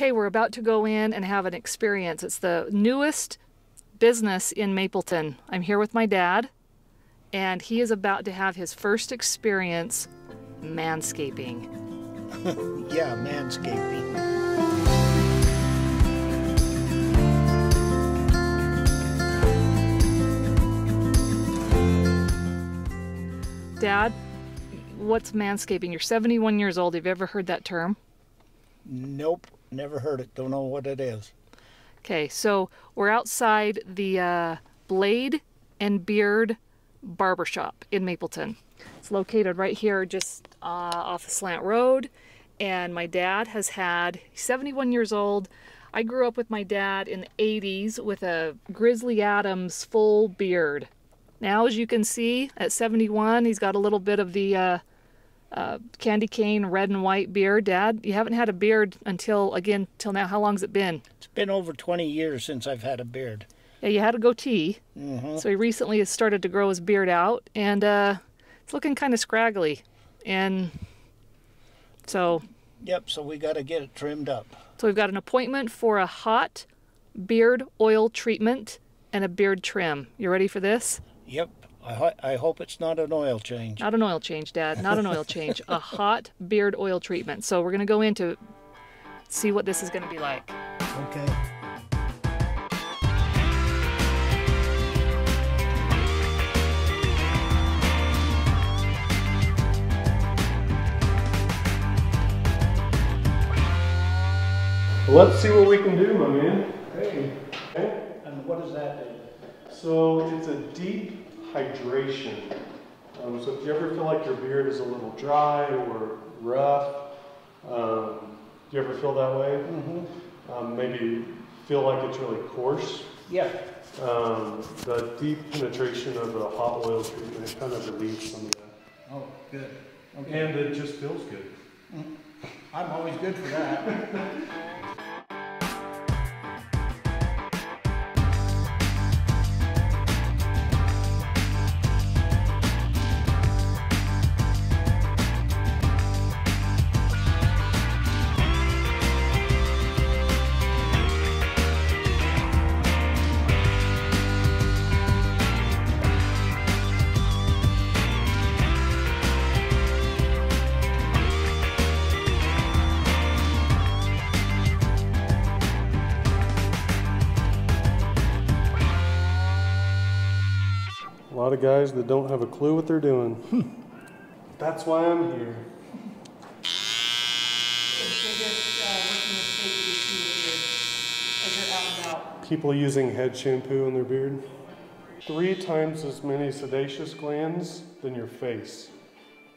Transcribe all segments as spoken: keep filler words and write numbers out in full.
okay, we're about to go in and have an experience. It's the newest business in Mapleton. I'm here with my dad, and he is about to have his first experience manscaping. Yeah, manscaping. Dad, what's manscaping? You're seventy-one years old. Have you ever heard that term? Nope, never heard it. Don't know what it is. Okay, so we're outside the uh, Blade and Beard Barbershop in Mapleton. It's located right here just uh, off of Slant Road. And my dad has had, he's seventy-one years old. I grew up with my dad in the eighties with a Grizzly Adams full beard. Now, as you can see, at seventy-one, he's got a little bit of the uh, uh, candy cane red and white beard. Dad, you haven't had a beard until, again, till now. How long's it been? It's been over twenty years since I've had a beard. Yeah, you had a goatee. Mm-hmm. So he recently has started to grow his beard out, and uh, it's looking kind of scraggly. And so... Yep, so we got to get it trimmed up. So we've got an appointment for a hot beard oil treatment and a beard trim. You ready for this? Yep. I, ho I hope it's not an oil change. Not an oil change, Dad. Not an oil change. A hot beard oil treatment. So we're going to go in to see what this is going to be like. Okay. Well, let's see what we can do, my man. Hey. Okay. And what does that do? So it's a deep hydration. Um, so if you ever feel like your beard is a little dry or rough, um, do you ever feel that way? Mm-hmm. Um, maybe feel like it's really coarse. Yeah. Um, the deep penetration of the hot oil treatment kind of relieves some of that. Oh, good. Okay. And it just feels good. Mm-hmm. I'm always good for that. A lot of guys that don't have a clue what they're doing. That's why I'm here. People using head shampoo on their beard. Three times as many sebaceous glands than your face.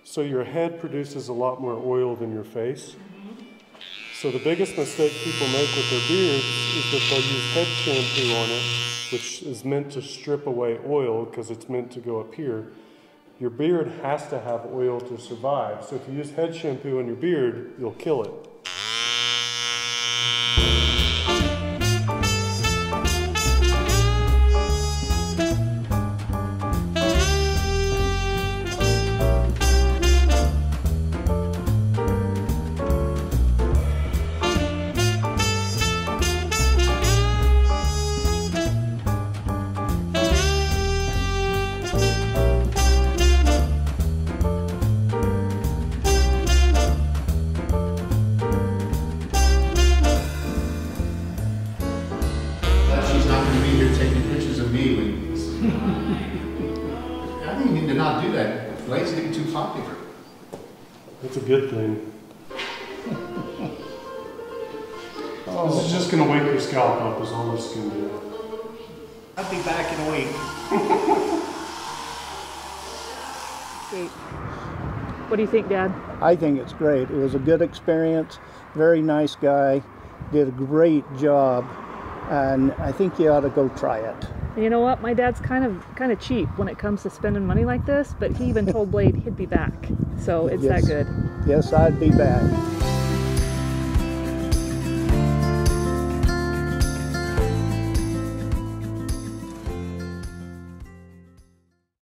So your head produces a lot more oil than your face. So the biggest mistake people make with their beards is that they'll use head shampoo on it, which is meant to strip away oil because it's meant to go up here. Your beard has to have oil to survive. So if you use head shampoo on your beard, you'll kill it. That's a good thing. Oh. This is just going to wake your scalp up, is all this is going to do. I'll be back in a week. Great. What do you think, Dad? I think it's great. It was a good experience. Very nice guy. Did a great job. And I think you ought to go try it. You know what? My dad's kind of kind of cheap when it comes to spending money like this, but he even told Blade he'd be back. So it's yes. That good. Yes, I'd be back.